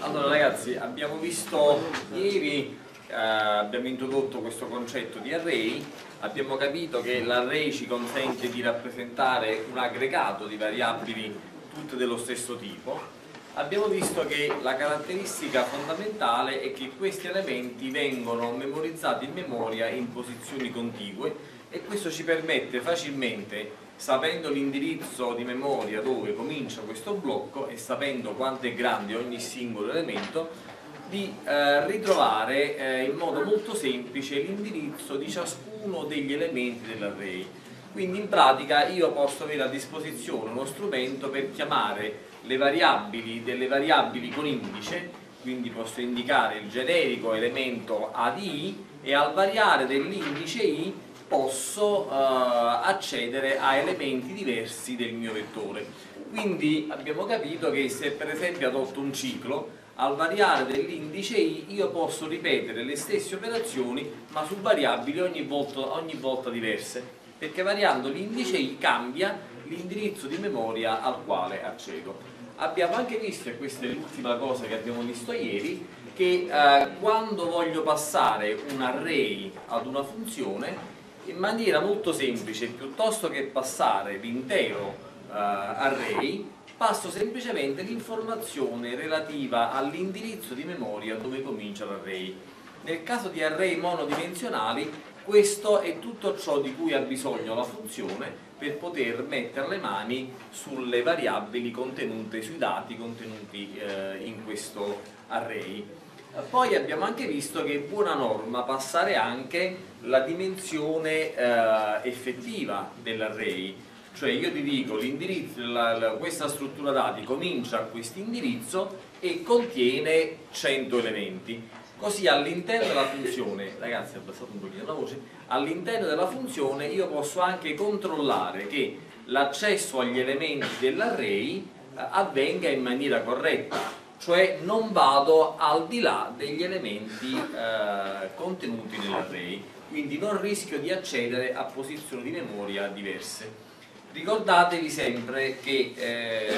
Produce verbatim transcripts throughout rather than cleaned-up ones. Allora ragazzi, abbiamo visto ieri, eh, abbiamo introdotto questo concetto di array, abbiamo capito che l'array ci consente di rappresentare un aggregato di variabili tutte dello stesso tipo. Abbiamo visto che la caratteristica fondamentale è che questi elementi vengono memorizzati in memoria in posizioni contigue, e questo ci permette facilmente, sapendo l'indirizzo di memoria dove comincia questo blocco e sapendo quanto è grande ogni singolo elemento, di eh, ritrovare eh, in modo molto semplice l'indirizzo di ciascuno degli elementi dell'array. Quindi in pratica io posso avere a disposizione uno strumento per chiamare le variabili delle variabili con indice, quindi posso indicare il generico elemento A di I, e al variare dell'indice I posso eh, accedere a elementi diversi del mio vettore. Quindi abbiamo capito che se per esempio adotto un ciclo, al variare dell'indice I io posso ripetere le stesse operazioni ma su variabili ogni volta, ogni volta diverse, perché variando l'indice I cambia l'indirizzo di memoria al quale accedo. Abbiamo anche visto, e questa è l'ultima cosa che abbiamo visto ieri, che eh, quando voglio passare un array ad una funzione, in maniera molto semplice, piuttosto che passare l'intero eh, array, passo semplicemente l'informazione relativa all'indirizzo di memoria dove comincia l'array. Nel caso di array monodimensionali, questo è tutto ciò di cui ha bisogno la funzione per poter mettere le mani sulle variabili contenute, sui dati contenuti eh, in questo array. Poi abbiamo anche visto che è buona norma passare anche la dimensione eh, effettiva dell'array. Cioè io ti dico l'indirizzo, la, la, questa struttura dati comincia a questo indirizzo e contiene cento elementi. Così all'interno della funzione, ragazzi, ho abbassato un pochino la voce, all'interno della funzione io posso anche controllare che l'accesso agli elementi dell'array eh, avvenga in maniera corretta, cioè non vado al di là degli elementi eh, contenuti nell'array, quindi non rischio di accedere a posizioni di memoria diverse. Ricordatevi sempre che eh,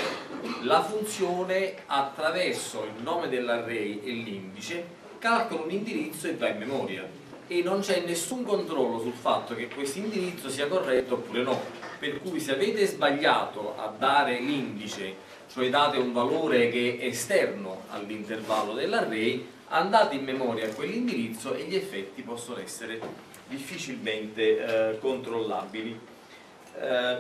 la funzione, attraverso il nome dell'array e l'indice, calcola un indirizzo e va in memoria, e non c'è nessun controllo sul fatto che questo indirizzo sia corretto oppure no. Per cui se avete sbagliato a dare l'indice, cioè date un valore che è esterno all'intervallo dell'array, andate in memoria a quell'indirizzo e gli effetti possono essere difficilmente eh, controllabili. Eh,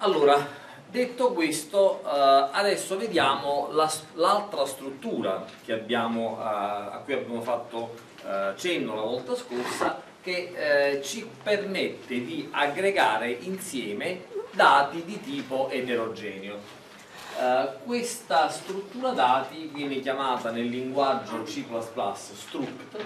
Allora, detto questo, eh, adesso vediamo l'altra la, struttura che abbiamo, eh, a cui abbiamo fatto eh, cenno la volta scorsa, che eh, ci permette di aggregare insieme dati di tipo eterogeneo. Eh, questa struttura dati viene chiamata nel linguaggio C plus plus struct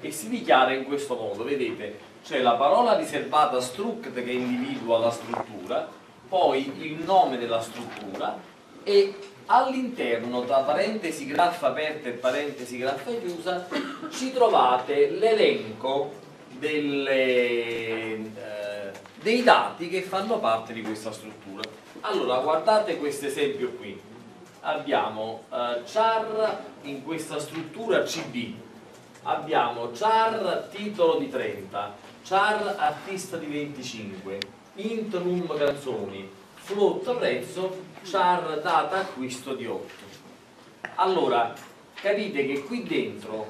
e si dichiara in questo modo, vedete, c'è la parola riservata struct che individua la struttura, poi il nome della struttura, e all'interno, tra parentesi graffa aperta e parentesi graffa chiusa, ci trovate l'elenco delle, eh, dei dati che fanno parte di questa struttura. Allora, guardate questo esempio qui. Abbiamo eh, char in questa struttura C D, abbiamo char titolo di trenta, char artista di venticinque, int num canzoni, float prezzo, char data acquisto di otto. Allora capite che qui dentro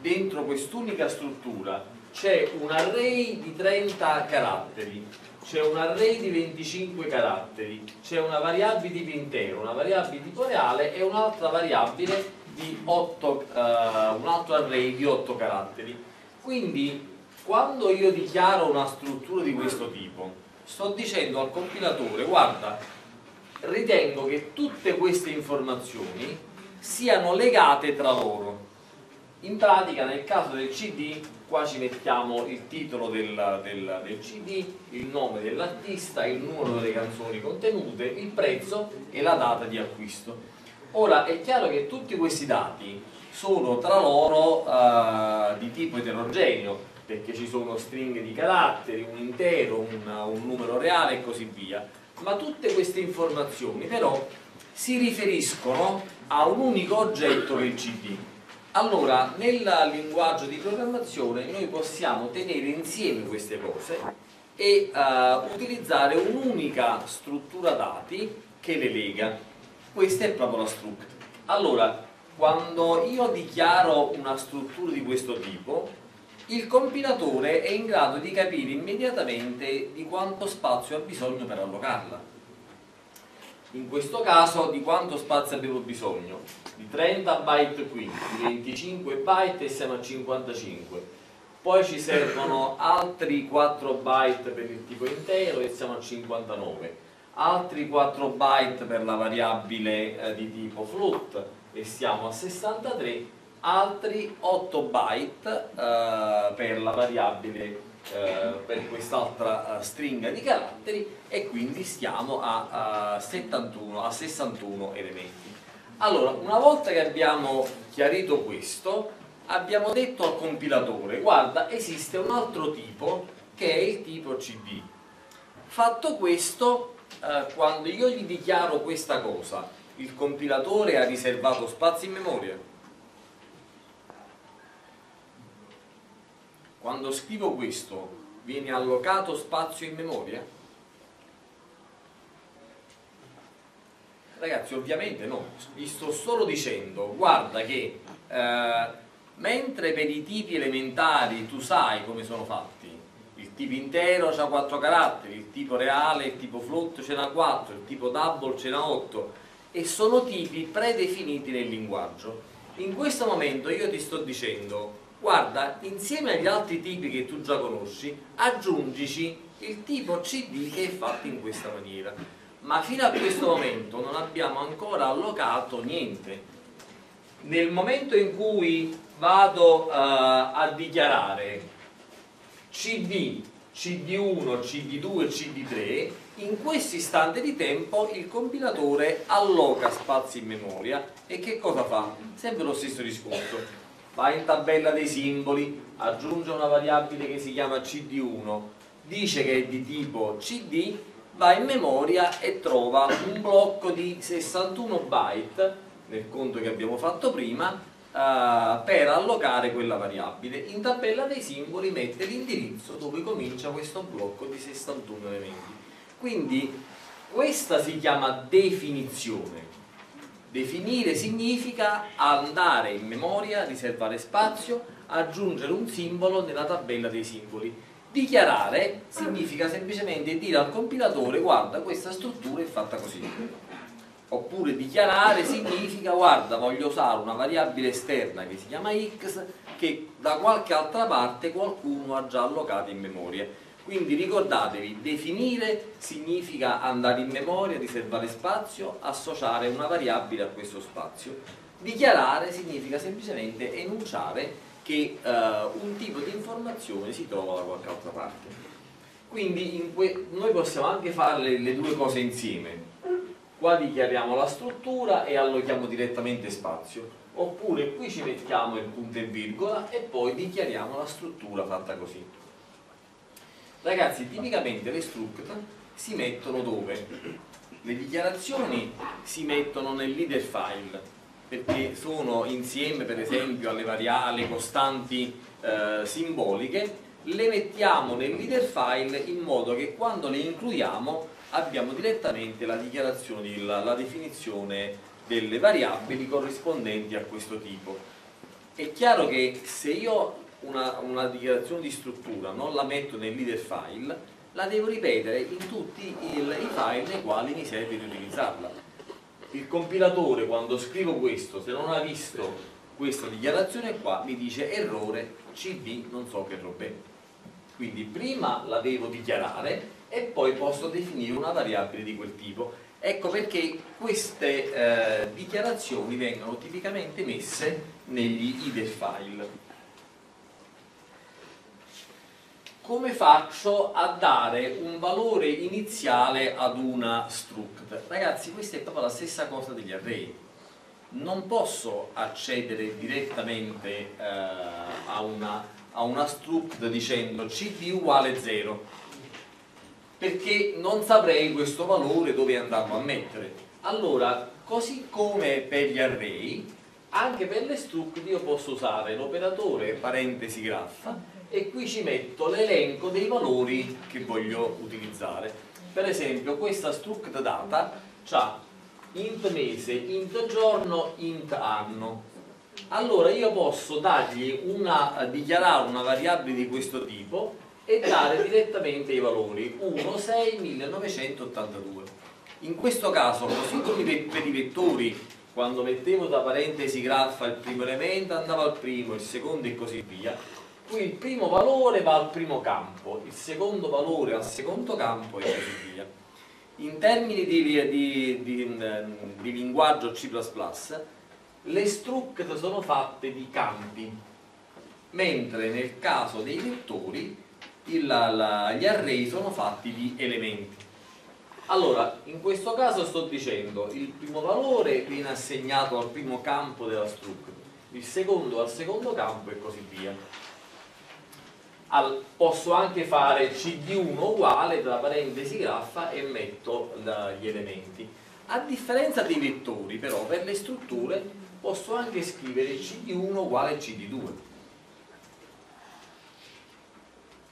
dentro quest'unica struttura c'è un array di trenta caratteri, c'è un array di venticinque caratteri, c'è una variabile tipo intero, una variabile tipo reale e un'altra variabile di otto, eh, un altro array di otto caratteri. Quindi quando io dichiaro una struttura di questo tipo, sto dicendo al compilatore: guarda, ritengo che tutte queste informazioni siano legate tra loro. In pratica, nel caso del C D, qua ci mettiamo il titolo del, del, del C D, il nome dell'artista, il numero delle canzoni contenute, il prezzo e la data di acquisto. Ora, è chiaro che tutti questi dati sono tra loro eh, di tipo eterogeneo, perché ci sono stringhe di caratteri, un intero, un, un numero reale e così via, ma tutte queste informazioni però si riferiscono a un unico oggetto che è il C D. Allora, nel linguaggio di programmazione noi possiamo tenere insieme queste cose e uh, utilizzare un'unica struttura dati che le lega. Questa è proprio la struct. Allora, quando io dichiaro una struttura di questo tipo, il compilatore è in grado di capire immediatamente di quanto spazio ha bisogno per allocarla. In questo caso di quanto spazio avevo bisogno? Di trenta byte qui, di venticinque byte e siamo a cinquantacinque. Poi ci servono altri quattro byte per il tipo intero e siamo a cinquantanove. Altri quattro byte per la variabile eh, di tipo float e siamo a sessantatré. Altri otto byte eh, per la variabile Uh, per quest'altra uh, stringa di caratteri, e quindi stiamo a, uh, settantuno, a sessantuno elementi. Allora, una volta che abbiamo chiarito questo, abbiamo detto al compilatore: guarda, esiste un altro tipo che è il tipo C D. Fatto questo, uh, quando io gli dichiaro questa cosa, il compilatore ha riservato spazi in memoria? Quando scrivo questo, viene allocato spazio in memoria? Ragazzi, ovviamente no, vi sto solo dicendo, guarda che eh, mentre per i tipi elementari tu sai come sono fatti, il tipo intero c'ha quattro caratteri, il tipo reale, il tipo float ce n'ha quattro, il tipo double ce n'ha otto, e sono tipi predefiniti nel linguaggio. In questo momento io ti sto dicendo: guarda, insieme agli altri tipi che tu già conosci, aggiungici il tipo C D che è fatto in questa maniera. Ma fino a questo momento non abbiamo ancora allocato niente. Nel momento in cui vado uh, a dichiarare C D, C D uno, C D due, C D tre, in questo istante di tempo il compilatore alloca spazi in memoria. E che cosa fa? Sempre lo stesso discorso. Va in tabella dei simboli, aggiunge una variabile che si chiama C D uno, dice che è di tipo C D, va in memoria e trova un blocco di sessantuno byte, nel conto che abbiamo fatto prima, eh, per allocare quella variabile. In tabella dei simboli mette l'indirizzo dove comincia questo blocco di sessantuno elementi. Quindi questa si chiama definizione. Definire significa andare in memoria, riservare spazio, aggiungere un simbolo nella tabella dei simboli. Dichiarare significa semplicemente dire al compilatore: guarda, questa struttura è fatta così. Oppure dichiarare significa: guarda, voglio usare una variabile esterna che si chiama X, che da qualche altra parte qualcuno ha già allocata in memoria. Quindi ricordatevi, definire significa andare in memoria, riservare spazio, associare una variabile a questo spazio. Dichiarare significa semplicemente enunciare che eh, un tipo di informazione si trova da qualche altra parte. Quindi noi possiamo anche fare le, le due cose insieme. Qua dichiariamo la struttura e allochiamo direttamente spazio. Oppure qui ci mettiamo il punto e virgola e poi dichiariamo la struttura fatta così. Ragazzi, tipicamente le struct si mettono dove? Le dichiarazioni si mettono nel leader file, perché sono insieme, per esempio, alle variabili, alle costanti eh, simboliche, le mettiamo nel leader file in modo che quando le includiamo abbiamo direttamente la dichiarazione, la, la definizione delle variabili corrispondenti a questo tipo. È chiaro che se io Una, una dichiarazione di struttura non la metto nel leader file, la devo ripetere in tutti il, i file nei quali mi serve di utilizzarla. Il compilatore, quando scrivo questo, se non ha visto questa dichiarazione qua, mi dice errore C D non so che roba è. Quindi prima la devo dichiarare e poi posso definire una variabile di quel tipo. Ecco perché queste eh, dichiarazioni vengono tipicamente messe negli header file. Come faccio a dare un valore iniziale ad una struct? Ragazzi, questa è proprio la stessa cosa degli array. Non posso accedere direttamente eh, a, una, a una struct dicendo C D uguale zero. perché non saprei questo valore dove andarlo a mettere. Allora, così come per gli array, anche per le struct io posso usare l'operatore parentesi graffa e qui ci metto l'elenco dei valori che voglio utilizzare. Per esempio, questa struct data ha int mese, int giorno, int anno. Allora io posso dargli una, dichiarare una variabile di questo tipo e dare direttamente i valori uno, sei, millenovecentottantadue. In questo caso, così come per i vettori, quando mettevo da parentesi graffa il primo elemento andava al primo, il secondo e così via, qui il primo valore va al primo campo, il secondo valore al secondo campo e così via. In termini di, di, di, di linguaggio C plus plus, le struct sono fatte di campi, mentre nel caso dei vettori il, la, gli array sono fatti di elementi. Allora, in questo caso sto dicendo il primo valore viene assegnato al primo campo della struct, il secondo al secondo campo e così via. Al, posso anche fare C D uno uguale tra parentesi graffa e metto la, gli elementi. A differenza dei vettori, però, per le strutture posso anche scrivere C D uno uguale C D due.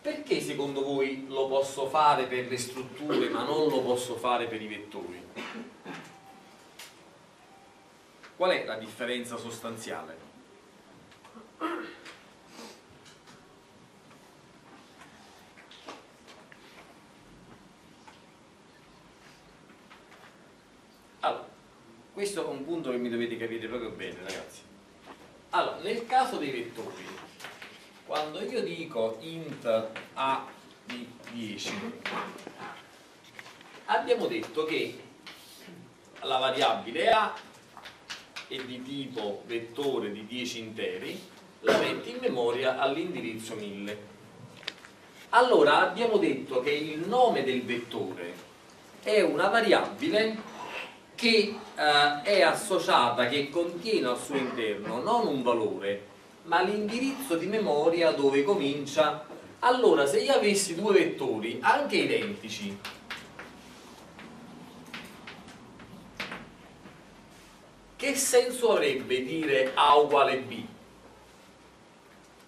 Perché secondo voi lo posso fare per le strutture ma non lo posso fare per i vettori? Qual è la differenza sostanziale? Allora, questo è un punto che mi dovete capire proprio bene, ragazzi. Allora, nel caso dei vettori, quando io dico int a di dieci, abbiamo detto che la variabile a è di tipo vettore di dieci interi, la metto in memoria all'indirizzo mille. Allora, abbiamo detto che il nome del vettore è una variabile che eh, è associata, che contiene al suo interno non un valore ma l'indirizzo di memoria dove comincia. Allora, se io avessi due vettori anche identici, che senso avrebbe dire A uguale B?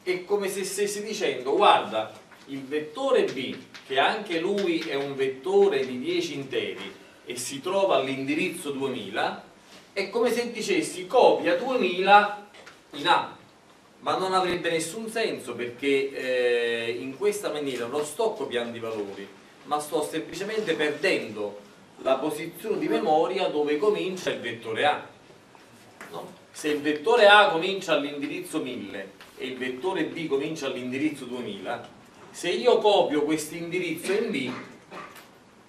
È come se stessi dicendo: guarda, il vettore B, che anche lui è un vettore di dieci interi e si trova all'indirizzo duemila, è come se dicessi copia duemila in A, ma non avrebbe nessun senso, perché eh, in questa maniera non sto copiando i valori ma sto semplicemente perdendo la posizione di memoria dove comincia il vettore A, no? Se il vettore A comincia all'indirizzo mille e il vettore B comincia all'indirizzo duemila, se io copio questo indirizzo in B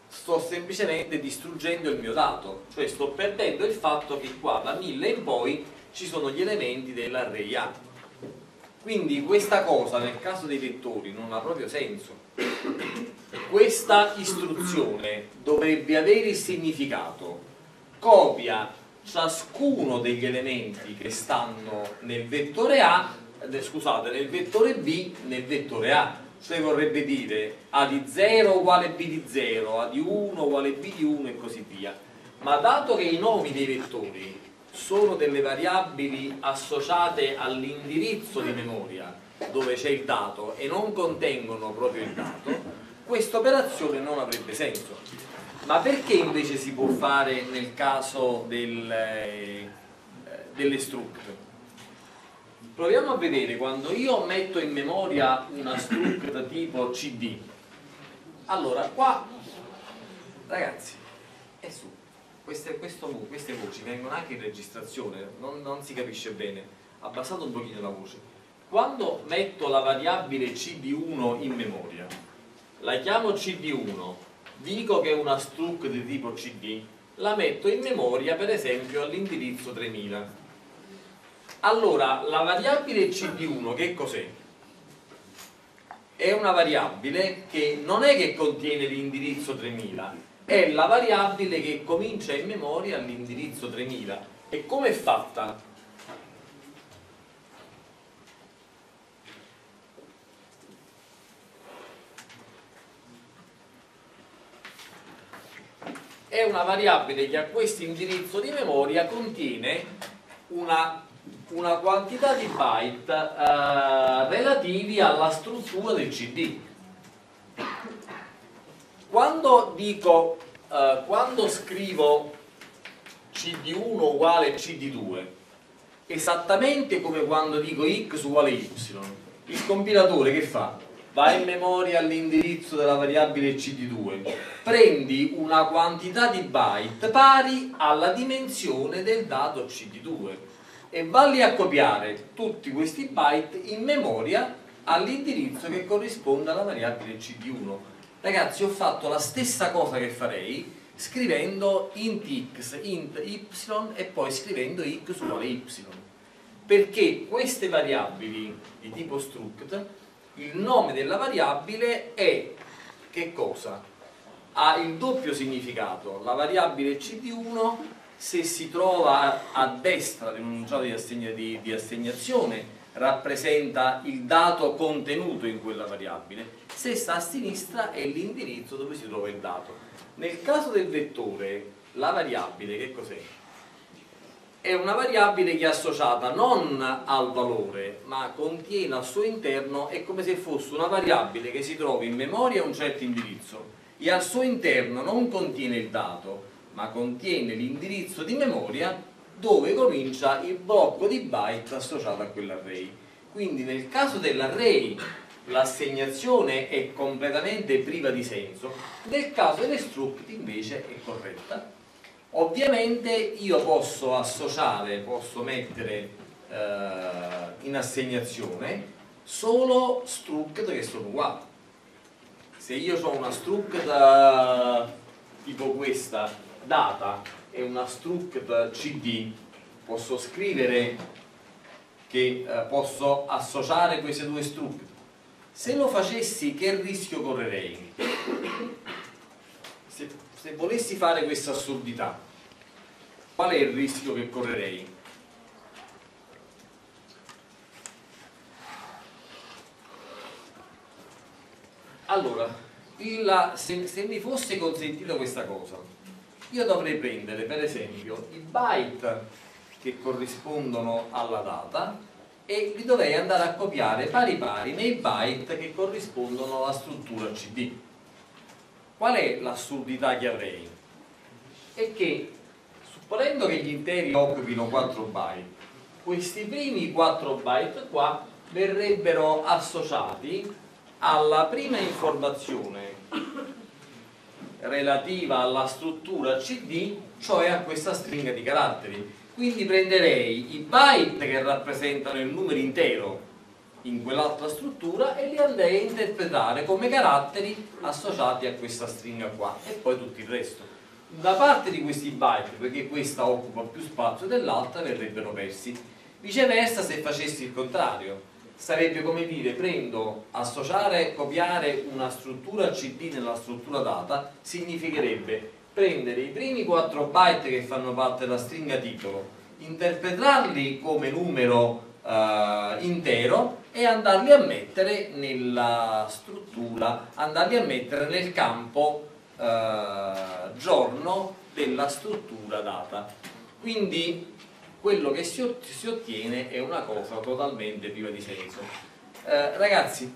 sto semplicemente distruggendo il mio dato, cioè sto perdendo il fatto che qua da mille in poi ci sono gli elementi dell'array A. Quindi questa cosa nel caso dei vettori non ha proprio senso. Questa istruzione dovrebbe avere il significato: copia ciascuno degli elementi che stanno nel vettore A, scusate, nel vettore B, nel vettore A. Cioè vorrebbe dire A di zero uguale B di zero, A di uno uguale B di uno e così via. Ma dato che i nomi dei vettori sono delle variabili associate all'indirizzo di memoria dove c'è il dato e non contengono proprio il dato, questa operazione non avrebbe senso. Ma perché invece si può fare nel caso del, eh, delle struct? Proviamo a vedere quando io metto in memoria una struct tipo C D. Allora, qua, ragazzi, è su. Queste, questo, queste voci vengono anche in registrazione, non, non si capisce bene. Abbassate un pochino la voce. Quando metto la variabile C D uno in memoria, la chiamo C D uno, dico che è una struct di tipo C D, la metto in memoria per esempio all'indirizzo tremila. Allora, la variabile C D uno che cos'è? È una variabile che non è che contiene l'indirizzo tremila, è la variabile che comincia in memoria all'indirizzo tremila. E come è fatta? una variabile che a questo indirizzo di memoria contiene una, una quantità di byte eh, relativi alla struttura del C D. Quando dico, eh, quando scrivo C D uno uguale C D due, esattamente come quando dico X uguale Y, il compilatore che fa? Va in memoria all'indirizzo della variabile C D due, prendi una quantità di byte pari alla dimensione del dato C D due e valli a copiare tutti questi byte in memoria all'indirizzo che corrisponde alla variabile C D uno. Ragazzi, ho fatto la stessa cosa che farei scrivendo int x, int y e poi scrivendo x uguale y, perché queste variabili di tipo struct, il nome della variabile è, che cosa? Ha il doppio significato. La variabile C D uno, se si trova a destra di un enunciato di, assegna, di, di assegnazione, rappresenta il dato contenuto in quella variabile, se sta a sinistra è l'indirizzo dove si trova il dato. Nel caso del vettore, la variabile che cos'è? È una variabile che è associata non al valore ma contiene al suo interno, è come se fosse una variabile che si trovi in memoria a un certo indirizzo e al suo interno non contiene il dato ma contiene l'indirizzo di memoria dove comincia il blocco di byte associato a quell'array. Quindi nel caso dell'array l'assegnazione è completamente priva di senso, nel caso delle struct invece è corretta. Ovviamente io posso associare, posso mettere eh, in assegnazione solo struct che sono uguali. Se io ho una struct eh, tipo questa, data, e una struct C D, posso scrivere che eh, posso associare queste due struct. Se lo facessi, che rischio correrei? Se Se volessi fare questa assurdità, qual è il rischio che correrei? Allora, il, se, se mi fosse consentita questa cosa, io dovrei prendere per esempio i byte che corrispondono alla data e li dovrei andare a copiare pari pari nei byte che corrispondono alla struttura C D. Qual è l'assurdità che avrei? È che, supponendo che gli interi occupino quattro byte, questi primi quattro byte qua verrebbero associati alla prima informazione relativa alla struttura C D, cioè a questa stringa di caratteri. Quindi prenderei i byte che rappresentano il numero intero in quell'altra struttura e li andrei a interpretare come caratteri associati a questa stringa qua e poi tutto il resto. Una parte di questi byte, perché questa occupa più spazio dell'altra, verrebbero persi. Viceversa, se facessi il contrario, sarebbe come dire: prendo, associare, copiare una struttura C D nella struttura data significherebbe prendere i primi quattro byte che fanno parte della stringa titolo, interpretarli come numero Uh, intero e andarli a mettere nella struttura, andarli a mettere nel campo uh, giorno della struttura data. Quindi quello che si, ot si ottiene è una cosa totalmente priva di senso. Uh, ragazzi,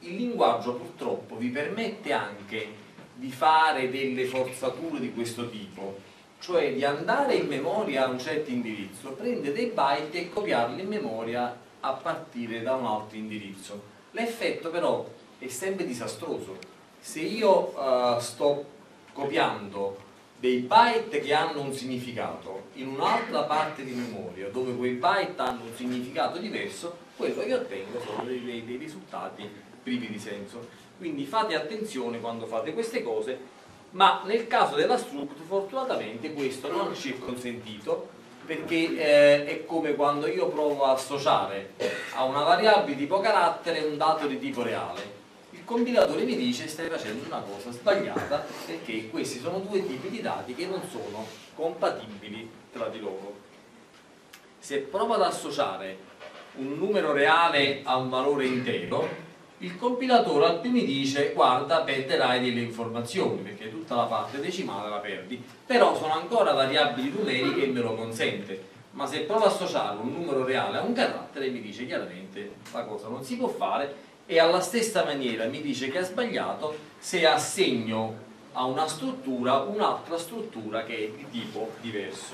il linguaggio purtroppo vi permette anche di fare delle forzature di questo tipo, cioè di andare in memoria a un certo indirizzo, prendere dei byte e copiarli in memoria a partire da un altro indirizzo. L'effetto però è sempre disastroso. Se io uh, sto copiando dei byte che hanno un significato in un'altra parte di memoria, dove quei byte hanno un significato diverso, quello che ottengo sono dei, dei, dei risultati privi di senso. Quindi fate attenzione quando fate queste cose. Ma nel caso della struct fortunatamente questo non ci è consentito, perché eh, è come quando io provo a associare a una variabile tipo carattere un dato di tipo reale. Il compilatore mi dice: stai facendo una cosa sbagliata, perché questi sono due tipi di dati che non sono compatibili tra di loro. Se provo ad associare un numero reale a un valore intero, il compilatore al P mi dice guarda, perderai delle informazioni perché tutta la parte decimale la perdi, però sono ancora variabili numeriche e me lo consente. Ma se provo a associare un numero reale a un carattere mi dice chiaramente la cosa non si può fare, e alla stessa maniera mi dice che ha sbagliato se assegno a una struttura un'altra struttura che è di tipo diverso.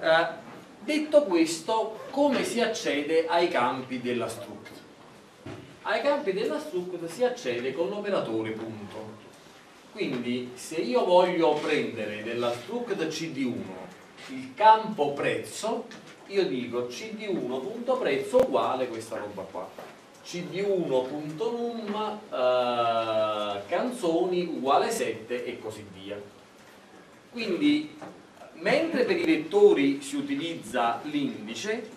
Eh, detto questo, come si accede ai campi della struct? Ai campi della struct si accede con l'operatore punto. Quindi se io voglio prendere della struct C D uno il campo prezzo, io dico C D uno punto prezzo uguale questa roba qua, C D uno punto num eh, canzoni uguale sette e così via. Quindi mentre per i vettori si utilizza l'indice,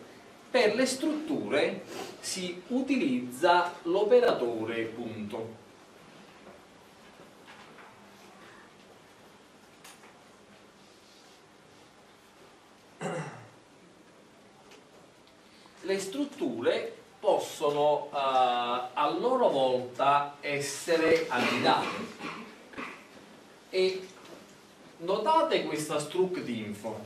per le strutture si utilizza l'operatore punto. Le strutture possono eh, a loro volta essere aggregate, e notate questa struct info.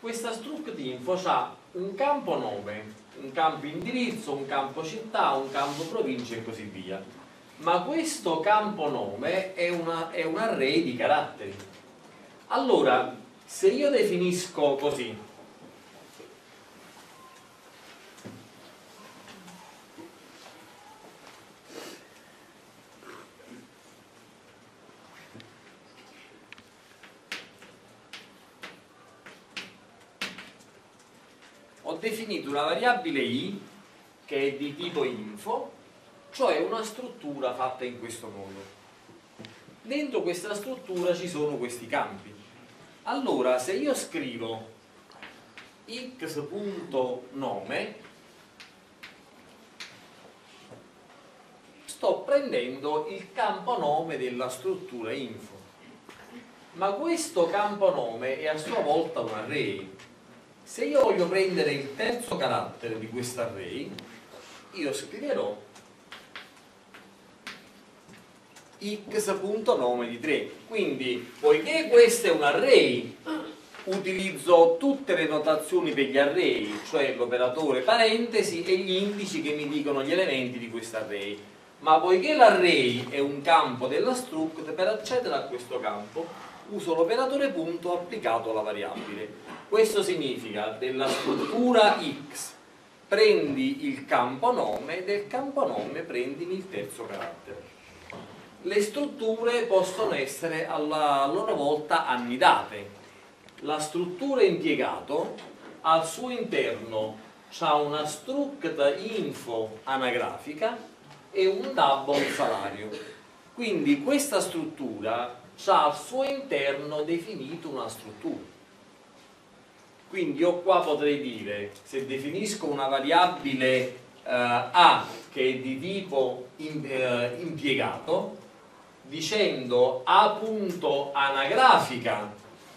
Questa struct info ha un campo nome, un campo indirizzo, un campo città, un campo provincia e così via, ma questo campo nome è, una, è un array di caratteri. Allora, se io definisco così una variabile i che è di tipo info, cioè una struttura fatta in questo modo. Dentro questa struttura ci sono questi campi. Allora, se io scrivo x.nome, sto prendendo il campo nome della struttura info, ma questo campo nome è a sua volta un array. Se io voglio prendere il terzo carattere di questo array, io scriverò x.nome di tre. Quindi, poiché questo è un array, utilizzo tutte le notazioni per gli array, cioè l'operatore parentesi e gli indici che mi dicono gli elementi di questo array. Ma poiché l'array è un campo della struct, per accedere a questo campo uso l'operatore punto applicato alla variabile. Questo significa della struttura X prendi il campo nome, del campo nome prendimi il terzo carattere. Le strutture possono essere alla loro volta annidate. La struttura impiegato al suo interno ha una struct info anagrafica e un double salario. Quindi questa struttura ha al suo interno definito una struttura. Quindi io qua potrei dire, se definisco una variabile eh, A che è di tipo in, eh, impiegato, dicendo A.anagrafica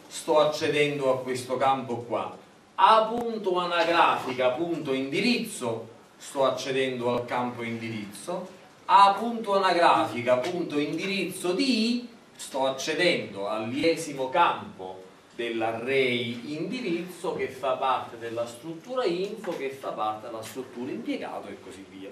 sto accedendo a questo campo qua, A.anagrafica.indirizzo sto accedendo al campo indirizzo, A.anagrafica.indirizzo di I sto accedendo all'iesimo campo dell'array indirizzo che fa parte della struttura info, che fa parte della struttura impiegato e così via.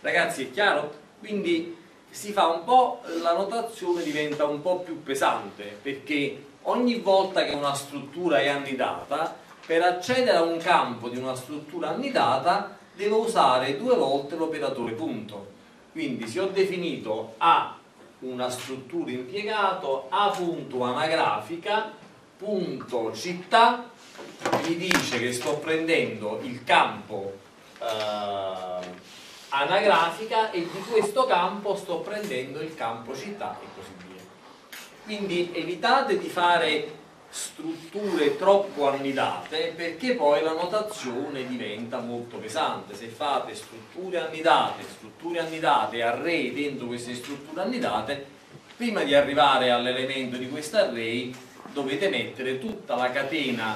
Ragazzi, è chiaro? Quindi si fa un po', la notazione diventa un po' più pesante, perché ogni volta che una struttura è annidata, per accedere a un campo di una struttura annidata devo usare due volte l'operatore punto. Quindi se ho definito A una struttura impiegato, A.anagrafica punto città, mi dice che sto prendendo il campo eh, anagrafica e di questo campo sto prendendo il campo città e così via. Quindi evitate di fare strutture troppo annidate, perché poi la notazione diventa molto pesante. Se fate strutture annidate, strutture annidate, array dentro queste strutture annidate, prima di arrivare all'elemento di questo array dovete mettere tutta la catena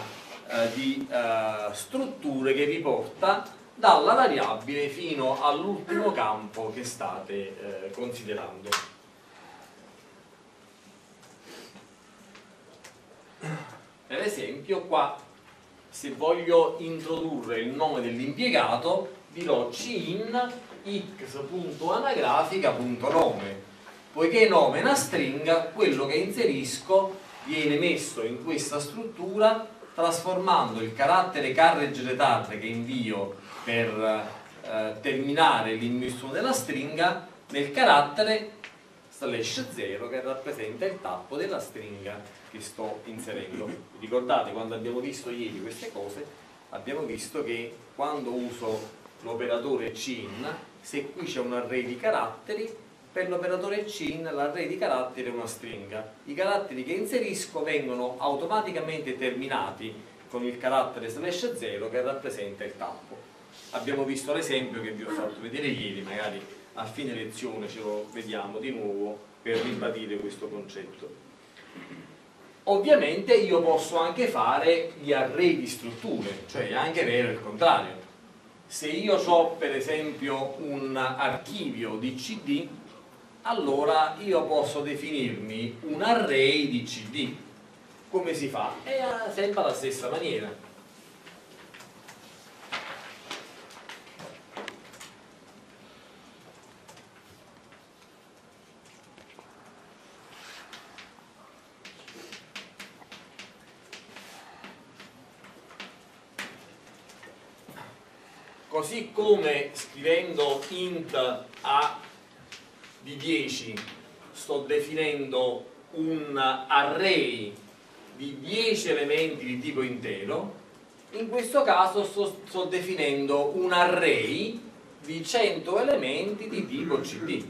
eh, di eh, strutture che vi porta dalla variabile fino all'ultimo campo che state eh, considerando. Per esempio qua, se voglio introdurre il nome dell'impiegato, dirò cin x.anagrafica.nome. Poiché nome è una stringa, quello che inserisco viene messo in questa struttura, trasformando il carattere carregge retarde che invio per eh, terminare l'immissione della stringa nel carattere slash zero che rappresenta il tappo della stringa che sto inserendo. Ricordate, quando abbiamo visto ieri queste cose, abbiamo visto che quando uso l'operatore cin, se qui c'è un array di caratteri, per l'operatore cin l'array di caratteri è una stringa. I caratteri che inserisco vengono automaticamente terminati con il carattere slash zero che rappresenta il tappo. Abbiamo visto l'esempio che vi ho fatto vedere ieri, magari a fine lezione ce lo vediamo di nuovo per ribadire questo concetto. Ovviamente io posso anche fare gli array di strutture, cioè è anche vero il contrario. Se io ho per esempio un archivio di cd, allora io posso definirmi un array di cd. Come si fa? È sempre alla stessa maniera. Così come scrivendo int a di dieci sto definendo un array di dieci elementi di tipo intero, in questo caso sto, sto definendo un array di cento elementi di tipo cd.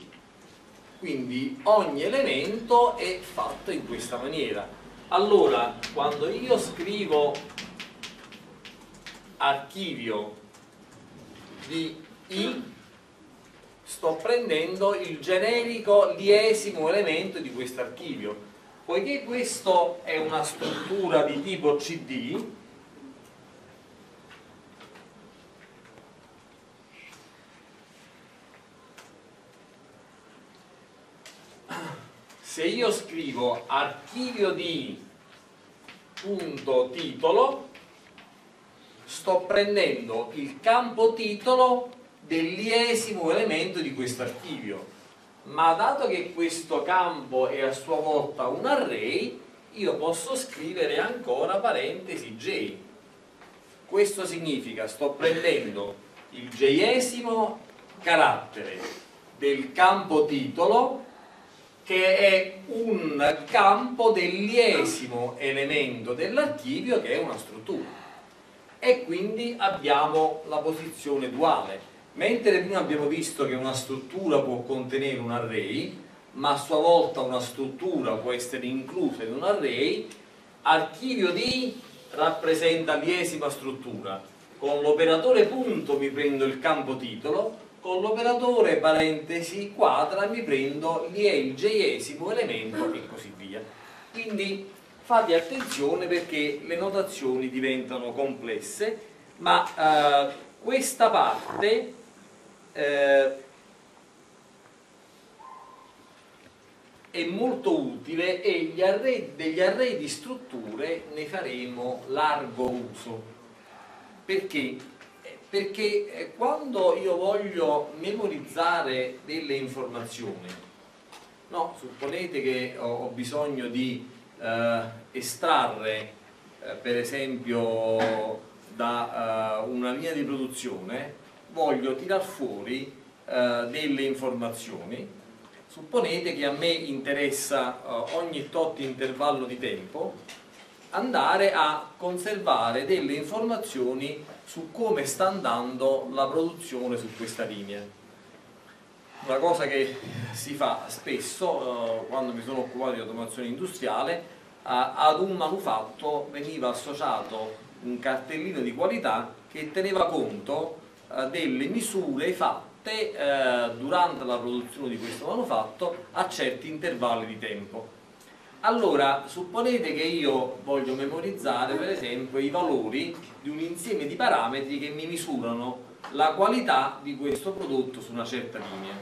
Quindi ogni elemento è fatto in questa maniera. Allora, quando io scrivo archivio di i, sto prendendo il generico liesimo elemento di questo archivio. Poiché questo è una struttura di tipo cd, se io scrivo archivio di punto titolo, sto prendendo il campo titolo del liesimo elemento di questo archivio, ma dato che questo campo è a sua volta un array, io posso scrivere ancora parentesi j. Questo significa sto prendendo il jesimo carattere del campo titolo, che è un campo del liesimo elemento dell'archivio, che è una struttura, e quindi abbiamo la posizione duale. Mentre prima abbiamo visto che una struttura può contenere un array, ma a sua volta una struttura può essere inclusa in un array, archivio di rappresenta liesima struttura. Con l'operatore punto mi prendo il campo titolo, con l'operatore parentesi quadra mi prendo il jesimo elemento e così via. Quindi fate attenzione perché le notazioni diventano complesse, ma eh, questa parte... Eh, è molto utile e gli array, degli array di strutture ne faremo largo uso. Perché? Perché quando io voglio memorizzare delle informazioni, no, supponete che ho, ho bisogno di eh, estrarre eh, per esempio da eh, una linea di produzione, voglio tirar fuori eh, delle informazioni. Supponete che a me interessa eh, ogni tot intervallo di tempo andare a conservare delle informazioni su come sta andando la produzione su questa linea. Una cosa che si fa spesso eh, quando mi sono occupato di automazione industriale, eh, ad un manufatto veniva associato un cartellino di qualità che teneva conto delle misure fatte eh, durante la produzione di questo manufatto a certi intervalli di tempo. Allora, supponete che io voglio memorizzare per esempio i valori di un insieme di parametri che mi misurano la qualità di questo prodotto su una certa linea.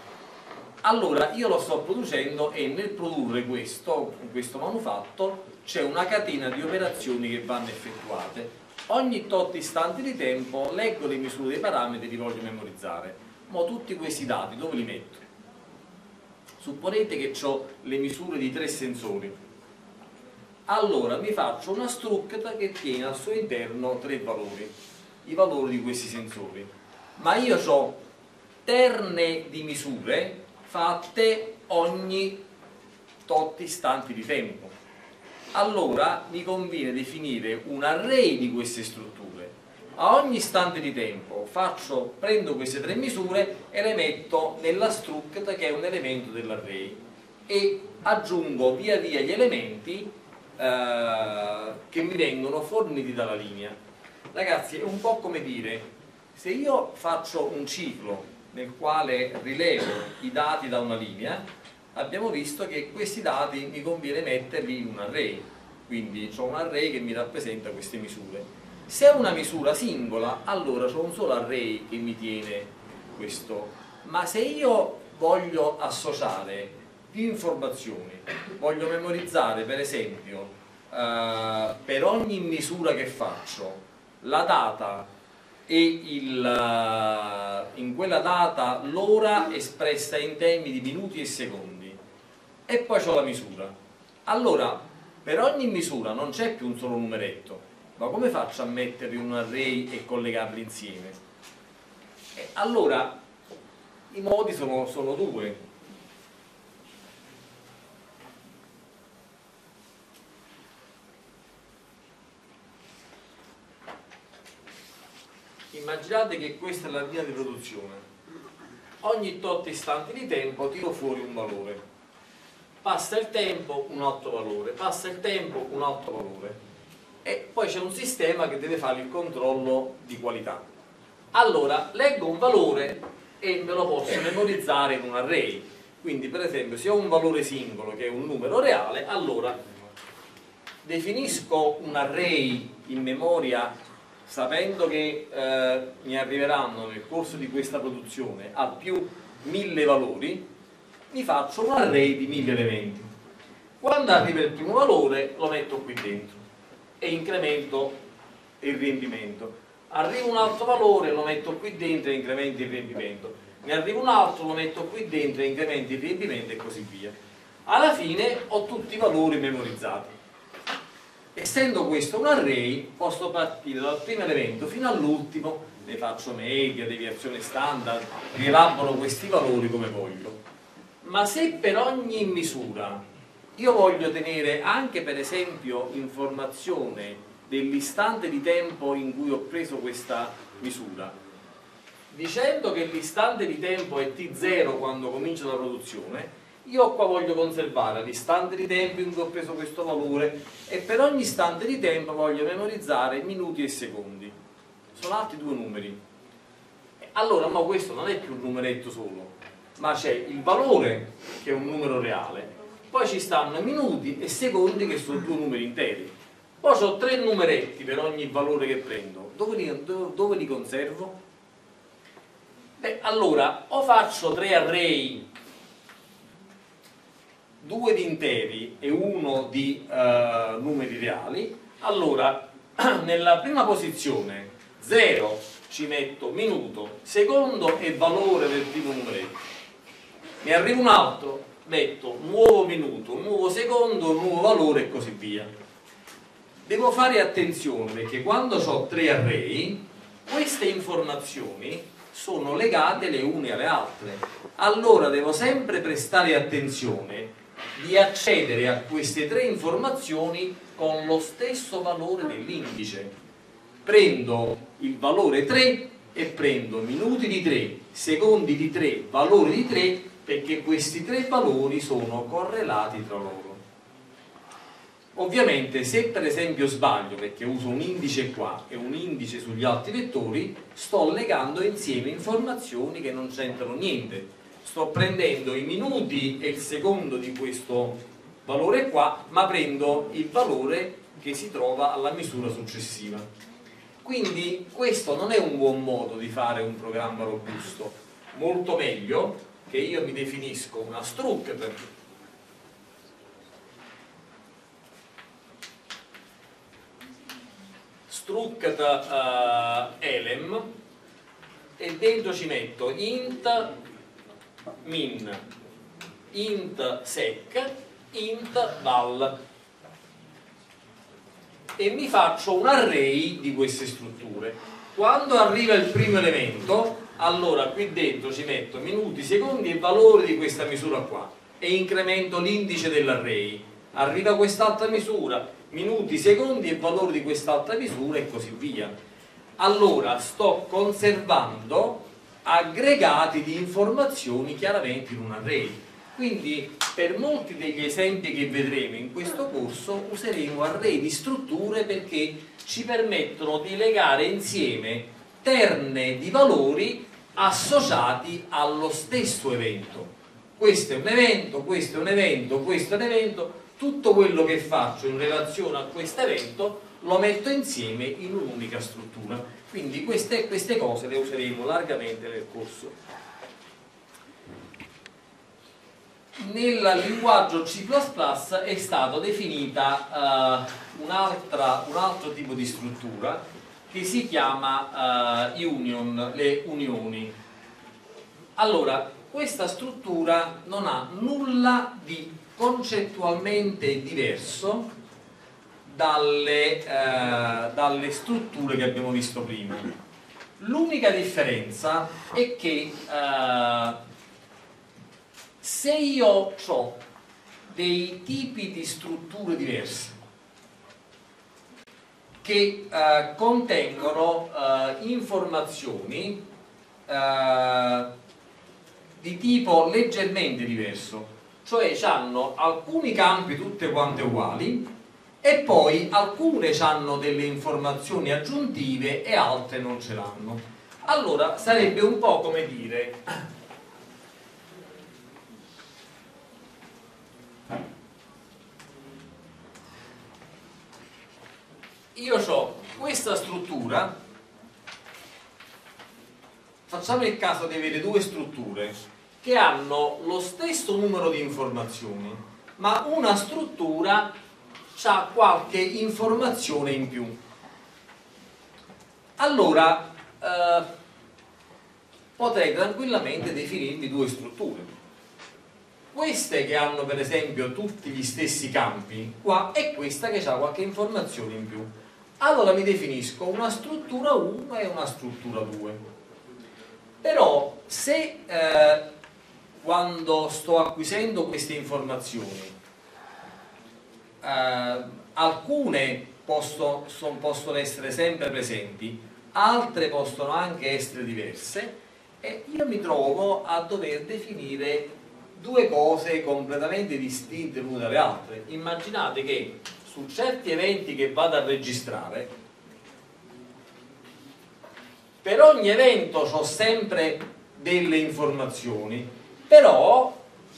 Allora io lo sto producendo e nel produrre questo, questo manufatto c'è una catena di operazioni che vanno effettuate. Ogni tot istante di tempo leggo le misure dei parametri e li voglio memorizzare. Ma tutti questi dati dove li metto? Supponete che ho le misure di tre sensori. Allora mi faccio una struct che tiene al suo interno tre valori, i valori di questi sensori. Ma io ho terne di misure fatte ogni tot istanti di tempo. Allora mi conviene definire un array di queste strutture. A ogni istante di tempo faccio, prendo queste tre misure e le metto nella struct che è un elemento dell'array e aggiungo via via gli elementi eh, che mi vengono forniti dalla linea. Ragazzi, è un po' come dire, se io faccio un ciclo nel quale rilevo i dati da una linea, abbiamo visto che questi dati mi conviene metterli in un array, quindi ho un array che mi rappresenta queste misure. Se è una misura singola, allora ho un solo array che mi tiene questo, ma se io voglio associare più informazioni, voglio memorizzare per esempio eh, per ogni misura che faccio la data e il, in quella data l'ora espressa in termini di minuti e secondi, e poi ho la misura. Allora per ogni misura non c'è più un solo numeretto, ma come faccio a metterli in un array e collegarli insieme? Eh, allora i modi sono, sono due. Immaginate che questa è la linea di produzione, ogni tot istante di tempo tiro fuori un valore. Passa il tempo, un altro valore, passa il tempo, un altro valore, e poi c'è un sistema che deve fare il controllo di qualità. Allora leggo un valore e me lo posso memorizzare in un array, quindi per esempio se ho un valore singolo che è un numero reale, allora definisco un array in memoria sapendo che eh, mi arriveranno nel corso di questa produzione a più mille valori. Mi faccio un array di mille elementi. Quando arriva il primo valore lo metto qui dentro e incremento il riempimento. Arriva un altro valore, lo metto qui dentro e incremento il riempimento. Ne arriva un altro, lo metto qui dentro e incremento il riempimento, e così via. Alla fine ho tutti i valori memorizzati. Essendo questo un array, posso partire dal primo elemento fino all'ultimo, ne faccio media, deviazione standard, rielaboro questi valori come voglio. Ma se per ogni misura io voglio tenere anche per esempio informazione dell'istante di tempo in cui ho preso questa misura, dicendo che l'istante di tempo è T zero quando comincia la produzione, io qua voglio conservare l'istante di tempo in cui ho preso questo valore e per ogni istante di tempo voglio memorizzare minuti e secondi. Sono altri due numeri. Allora ma questo non è più un numeretto solo, ma c'è il valore che è un numero reale, poi ci stanno minuti e secondi che sono due numeri interi, poi ho tre numeretti per ogni valore che prendo. Dove li, dove, dove li conservo? Beh, allora o faccio tre array, due di interi e uno di uh, numeri reali. Allora nella prima posizione zero ci metto minuto, secondo e valore del primo numeretto. Ne arriva un altro, metto nuovo minuto, nuovo secondo, nuovo valore e così via. Devo fare attenzione perché quando ho tre array, queste informazioni sono legate le une alle altre. Allora devo sempre prestare attenzione di accedere a queste tre informazioni con lo stesso valore dell'indice. Prendo il valore tre e prendo minuti di tre, secondi di tre, valori di tre, perché questi tre valori sono correlati tra loro. Ovviamente se per esempio sbaglio perché uso un indice qua e un indice sugli altri vettori, sto legando insieme informazioni che non c'entrano niente. Sto prendendo i minuti e il secondo di questo valore qua, ma prendo il valore che si trova alla misura successiva. Quindi questo non è un buon modo di fare un programma robusto, molto meglio che io mi definisco una struct per struct uh, enum e dentro ci metto int min, int sec, int val e mi faccio un array di queste strutture. Quando arriva il primo elemento, allora qui dentro ci metto minuti, secondi e valore di questa misura qua e incremento l'indice dell'array. Arriva quest'altra misura, minuti, secondi e valore di quest'altra misura e così via. Allora sto conservando aggregati di informazioni chiaramente in un array. Quindi per molti degli esempi che vedremo in questo corso useremo array di strutture perché ci permettono di legare insieme terne di valori associati allo stesso evento. Questo è un evento, questo è un evento, questo è un evento, tutto quello che faccio in relazione a questo evento lo metto insieme in un'unica struttura. Quindi queste, queste cose le useremo largamente nel corso. Nel linguaggio C plus plus è stata definita uh, un'altra, un altro tipo di struttura che si chiama uh, union, le unioni. Allora, questa struttura non ha nulla di concettualmente diverso dalle, uh, dalle strutture che abbiamo visto prima. L'unica differenza è che uh, se io ho dei tipi di strutture diverse che eh, contengono eh, informazioni eh, di tipo leggermente diverso, cioè hanno alcuni campi tutte quante uguali e poi alcune hanno delle informazioni aggiuntive e altre non ce l'hanno, allora sarebbe un po' come dire io ho questa struttura, facciamo il caso di avere due strutture che hanno lo stesso numero di informazioni, ma una struttura ha qualche informazione in più. Allora eh, potrei tranquillamente definirmi due strutture. Queste che hanno per esempio tutti gli stessi campi qua e questa che ha qualche informazione in più. Allora mi definisco una struttura uno e una struttura due. Però se eh, quando sto acquisendo queste informazioni eh, alcune posso, son, possono essere sempre presenti, altre possono anche essere diverse e io mi trovo a dover definire due cose completamente distinte l'una dalle altre. Immaginate che su certi eventi che vado a registrare, per ogni evento ho sempre delle informazioni, però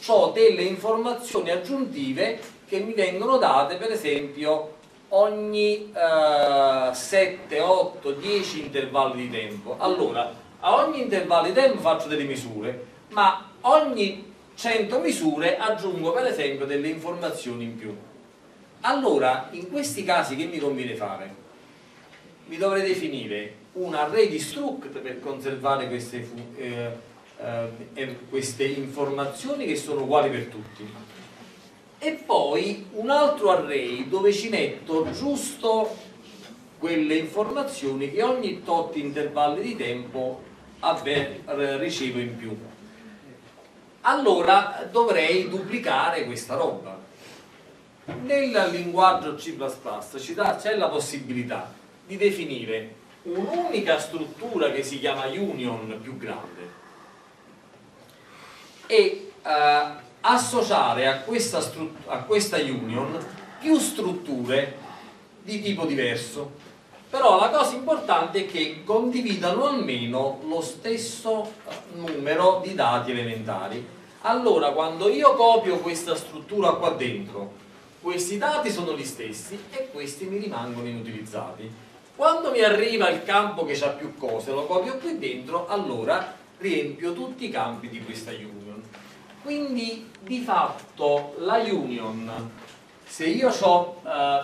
ho delle informazioni aggiuntive che mi vengono date per esempio ogni eh, sette, otto, dieci intervalli di tempo. Allora, a ogni intervallo di tempo faccio delle misure, ma ogni cento misure aggiungo per esempio delle informazioni in più. Allora, in questi casi che mi conviene fare? Mi dovrei definire un array di struct per conservare queste, eh, eh, queste informazioni che sono uguali per tutti e poi un altro array dove ci metto giusto quelle informazioni che ogni tot intervalli di tempo ricevo in più. Allora dovrei duplicare questa roba. Nel linguaggio C plus plus c'è la possibilità di definire un'unica struttura che si chiama union più grande e eh, associare a questa, a questa union più strutture di tipo diverso. Però la cosa importante è che condividano almeno lo stesso numero di dati elementari. Allora quando io copio questa struttura qua dentro, questi dati sono gli stessi e questi mi rimangono inutilizzati. Quando mi arriva il campo che ha più cose, lo copio qui dentro, allora riempio tutti i campi di questa union. Quindi di fatto la union, se io ho eh,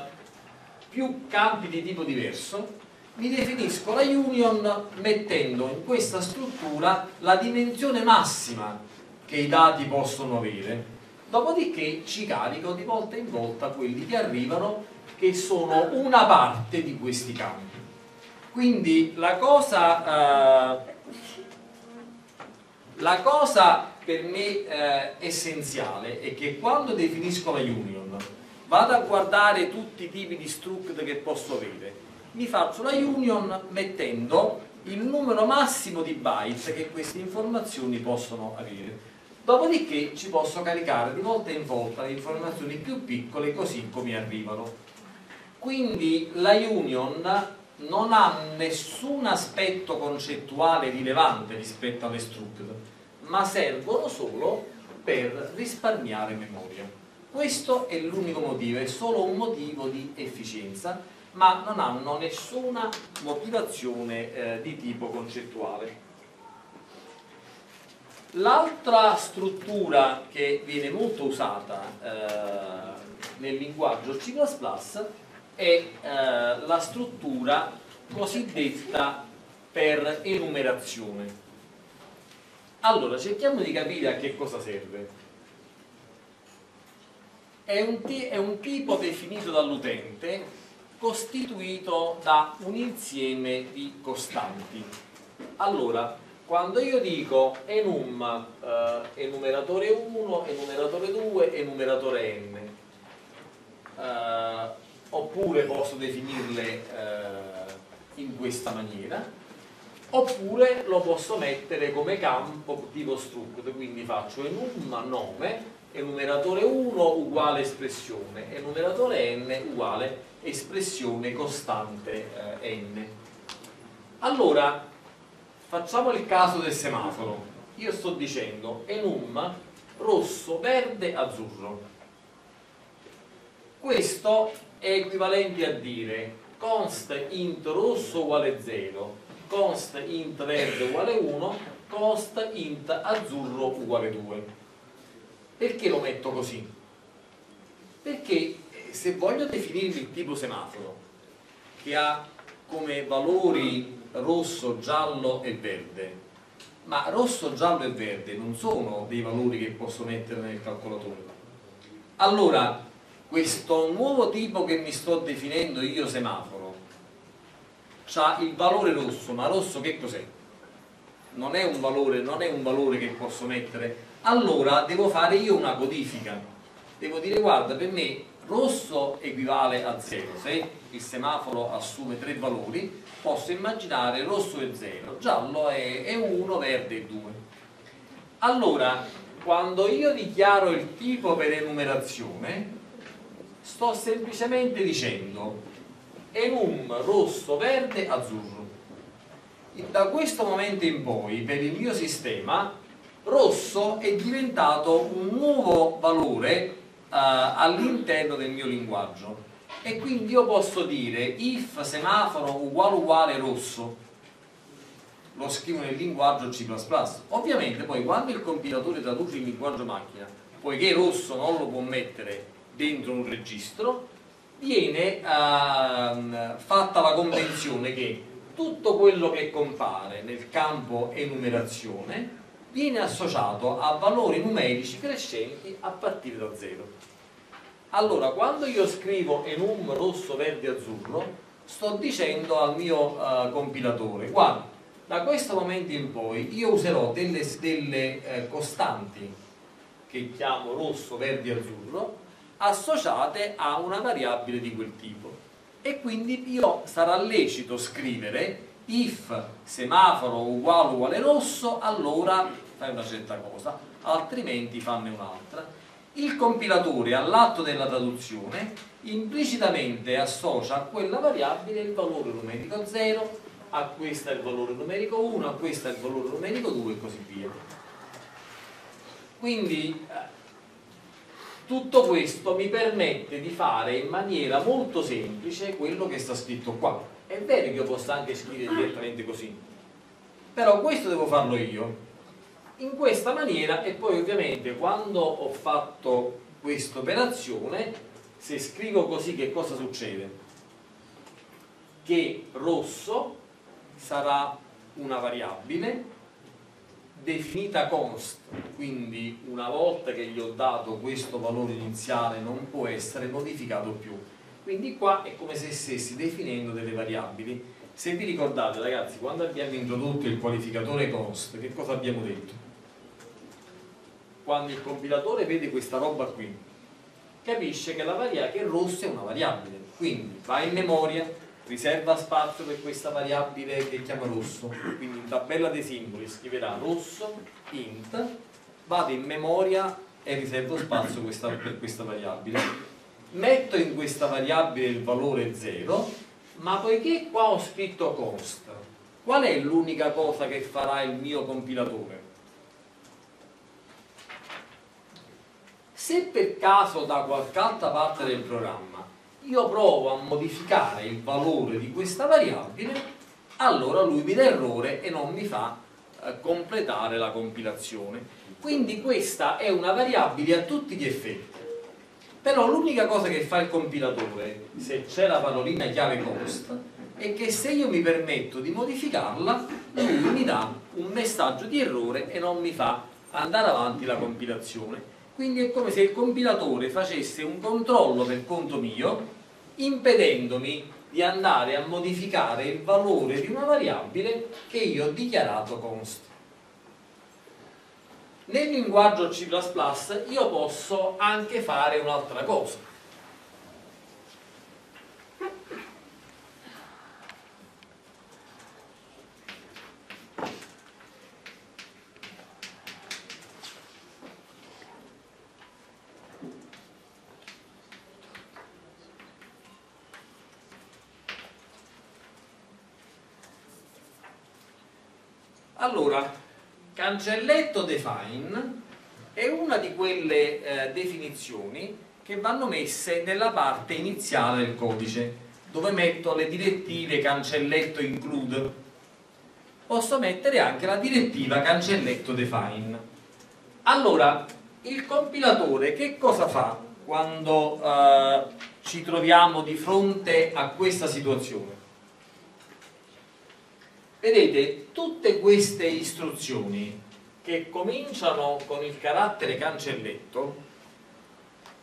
più campi di tipo diverso, mi definisco la union mettendo in questa struttura la dimensione massima che i dati possono avere. Dopodiché ci carico di volta in volta quelli che arrivano, che sono una parte di questi campi. Quindi la cosa, eh, la cosa per me eh, essenziale è che quando definisco la union vado a guardare tutti i tipi di struct che posso avere. Mi faccio la union mettendo il numero massimo di bytes che queste informazioni possono avere. Dopodiché ci posso caricare di volta in volta le informazioni più piccole così come arrivano. Quindi la union non ha nessun aspetto concettuale rilevante rispetto alle struct, ma servono solo per risparmiare memoria. Questo è l'unico motivo, è solo un motivo di efficienza, ma non hanno nessuna motivazione eh, di tipo concettuale. L'altra struttura che viene molto usata eh, nel linguaggio C plus plus è eh, la struttura cosiddetta per enumerazione. Allora, cerchiamo di capire a che cosa serve. È un, è un tipo definito dall'utente, costituito da un insieme di costanti. Allora, quando io dico enum, eh, enumeratore uno, enumeratore due, enumeratore n, eh, oppure posso definirle eh, in questa maniera, oppure lo posso mettere come campo tipo struct, quindi faccio enum nome, enumeratore uno uguale espressione, enumeratore n uguale espressione costante eh, n. Allora, facciamo il caso del semaforo. Io sto dicendo enum rosso, verde, azzurro. Questo è equivalente a dire const int rosso uguale zero, const int verde uguale uno, const int azzurro uguale due. Perché lo metto così? Perché se voglio definirmi il tipo semaforo, che ha come valori rosso, giallo e verde, ma rosso, giallo e verde non sono dei valori che posso mettere nel calcolatore. Allora, questo nuovo tipo che mi sto definendo io semaforo ha il valore rosso, ma rosso che cos'è? Non è un valore, non è un valore che posso mettere. Allora devo fare io una codifica, devo dire guarda, per me rosso equivale a zero, se il semaforo assume tre valori posso immaginare rosso è zero, giallo è uno, verde è due. Allora quando io dichiaro il tipo per enumerazione sto semplicemente dicendo enum rosso, verde, azzurro. Da questo momento in poi per il mio sistema rosso è diventato un nuovo valore uh, all'interno del mio linguaggio e quindi io posso dire if semaforo uguale uguale rosso, lo scrivo nel linguaggio C plus plus. Ovviamente poi quando il compilatore traduce in linguaggio macchina, poiché rosso non lo può mettere dentro un registro, viene uh, fatta la convenzione che tutto quello che compare nel campo enumerazione viene associato a valori numerici crescenti a partire da zero. Allora, quando io scrivo enum rosso, verde, azzurro, sto dicendo al mio eh, compilatore, guarda, da questo momento in poi io userò delle, delle eh, costanti, che chiamo rosso, verde, azzurro, associate a una variabile di quel tipo. E quindi io sarà lecito scrivere if semaforo uguale uguale rosso, allora fai una certa cosa, altrimenti fanne un'altra. Il compilatore all'atto della traduzione implicitamente associa a quella variabile il valore numerico zero, a questa il valore numerico uno, a questa il valore numerico due e così via. Quindi Tutto questo mi permette di fare in maniera molto semplice quello che sta scritto qua. È vero che io posso anche scrivere direttamente così, però questo devo farlo io in questa maniera, e poi ovviamente quando ho fatto questa operazione, se scrivo così, che cosa succede? Che rosso sarà una variabile definita const, quindi una volta che gli ho dato questo valore iniziale non può essere modificato più. Quindi qua è come se stessi definendo delle variabili. Se vi ricordate, ragazzi, quando abbiamo introdotto il qualificatore const, che cosa abbiamo detto? Quando il compilatore vede questa roba qui, capisce che la variabile, che il rosso è una variabile, quindi va in memoria, riserva spazio per questa variabile che chiama rosso, quindi in tabella dei simboli scriverà rosso int, vado in memoria e riservo spazio questa, per questa variabile, metto in questa variabile il valore zero, ma poiché qua ho scritto const, qual è l'unica cosa che farà il mio compilatore? Se per caso da qualche altra parte del programma io provo a modificare il valore di questa variabile, allora lui mi dà errore e non mi fa eh, completare la compilazione. Quindi questa è una variabile a tutti gli effetti, però l'unica cosa che fa il compilatore, se c'è la parolina chiave const, è che se io mi permetto di modificarla, lui mi dà un messaggio di errore e non mi fa andare avanti la compilazione. Quindi è come se il compilatore facesse un controllo per conto mio, impedendomi di andare a modificare il valore di una variabile che io ho dichiarato const. Nel linguaggio C plus plus io posso anche fare un'altra cosa. Allora, cancelletto define è una di quelle eh, definizioni che vanno messe nella parte iniziale del codice, dove metto le direttive cancelletto include. Posso mettere anche la direttiva cancelletto define. Allora, il compilatore che cosa fa quando eh, ci troviamo di fronte a questa situazione? Vedete, tutte queste istruzioni che cominciano con il carattere cancelletto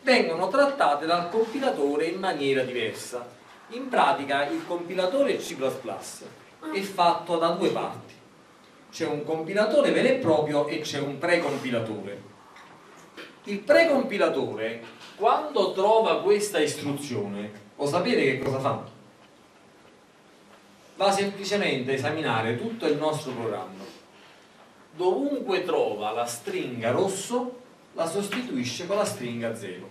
vengono trattate dal compilatore in maniera diversa. In pratica il compilatore C plus plus è fatto da due parti. C'è un compilatore vero e proprio e c'è un precompilatore. Il precompilatore, quando trova questa istruzione, può sapere che cosa fa? Va semplicemente a esaminare tutto il nostro programma. Dovunque trova la stringa rosso, la sostituisce con la stringa zero.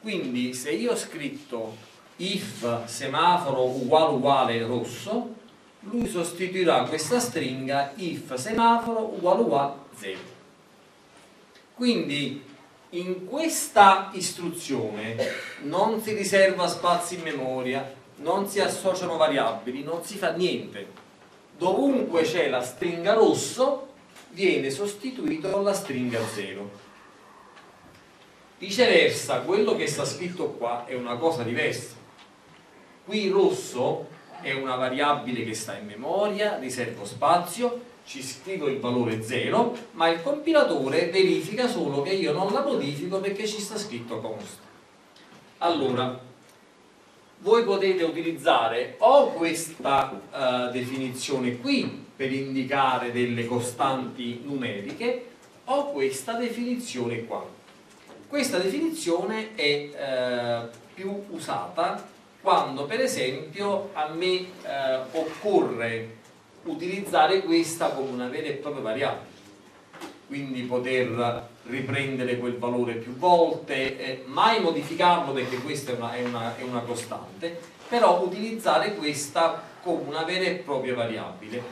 Quindi se io ho scritto if semaforo uguale uguale rosso, lui sostituirà questa stringa if semaforo uguale uguale zero. Quindi in questa istruzione non si riserva spazi in memoria, non si associano variabili, non si fa niente. Dovunque c'è la stringa rosso viene sostituito con la stringa zero. Viceversa, quello che sta scritto qua è una cosa diversa. Qui rosso è una variabile che sta in memoria, riservo spazio, ci scrivo il valore zero, ma il compilatore verifica solo che io non la modifico perché ci sta scritto const. Allora, voi potete utilizzare o questa uh, definizione qui per indicare delle costanti numeriche o questa definizione qua. Questa definizione è uh, più usata quando, per esempio, a me uh, occorre utilizzare questa come una vera e propria variabile, quindi poter riprendere quel valore più volte, eh, mai modificarlo perché questa è una, è, una, è una costante, però utilizzare questa come una vera e propria variabile.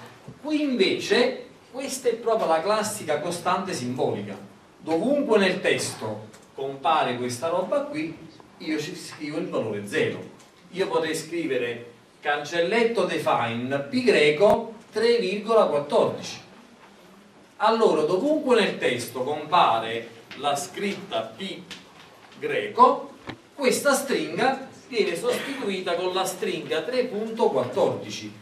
Qui invece questa è proprio la classica costante simbolica, dovunque nel testo compare questa roba qui, io ci scrivo il valore zero. Io potrei scrivere cancelletto define pi greco tre virgola quattordici. Allora, dovunque nel testo compare la scritta pi greco, questa stringa viene sostituita con la stringa tre punto quattordici.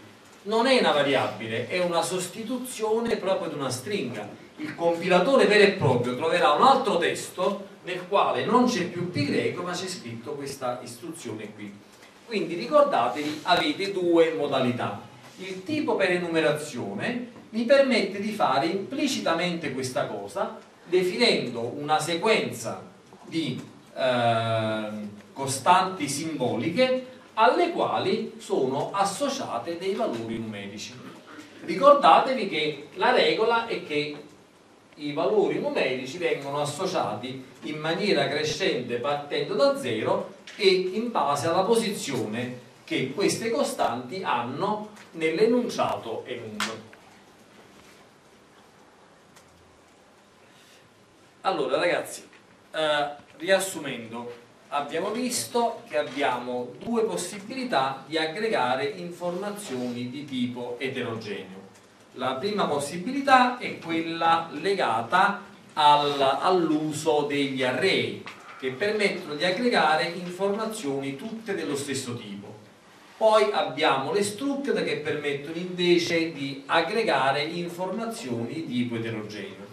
Non è una variabile, è una sostituzione proprio di una stringa. Il compilatore vero e proprio troverà un altro testo nel quale non c'è più pi greco, ma c'è scritto questa istruzione qui. Quindi ricordatevi, avete due modalità. Il tipo per enumerazione mi permette di fare implicitamente questa cosa, definendo una sequenza di eh, costanti simboliche alle quali sono associate dei valori numerici. Ricordatevi che la regola è che i valori numerici vengono associati in maniera crescente partendo da zero e in base alla posizione che queste costanti hanno nell'enunciato enum. Allora ragazzi, eh, riassumendo, abbiamo visto che abbiamo due possibilità di aggregare informazioni di tipo eterogeneo. La prima possibilità è quella legata al, all'uso degli array, che permettono di aggregare informazioni tutte dello stesso tipo. Poi abbiamo le struct, che permettono invece di aggregare informazioni di tipo eterogeneo.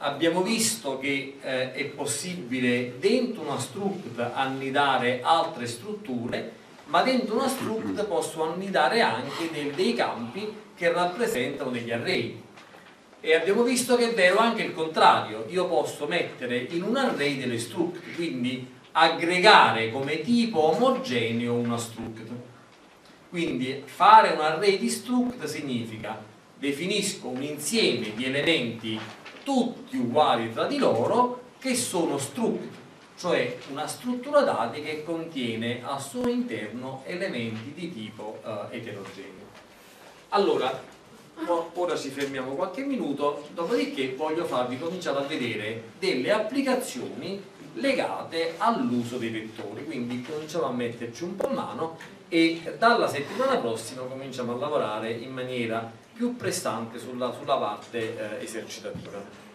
Abbiamo visto che eh, è possibile dentro una struct annidare altre strutture, ma dentro una struct posso annidare anche dei, dei campi che rappresentano degli array. E abbiamo visto che è vero anche il contrario, io posso mettere in un array delle struct, quindi aggregare come tipo omogeneo una struct. Quindi fare un array di struct significa definisco un insieme di elementi tutti uguali tra di loro che sono struct, cioè una struttura dati che contiene al suo interno elementi di tipo eh, eterogeneo. Allora, ora ci fermiamo qualche minuto, dopodiché voglio farvi cominciare a vedere delle applicazioni legate all'uso dei vettori, quindi cominciamo a metterci un po' in mano e dalla settimana prossima cominciamo a lavorare in maniera più prestante sulla, sulla parte eh, esercitativa.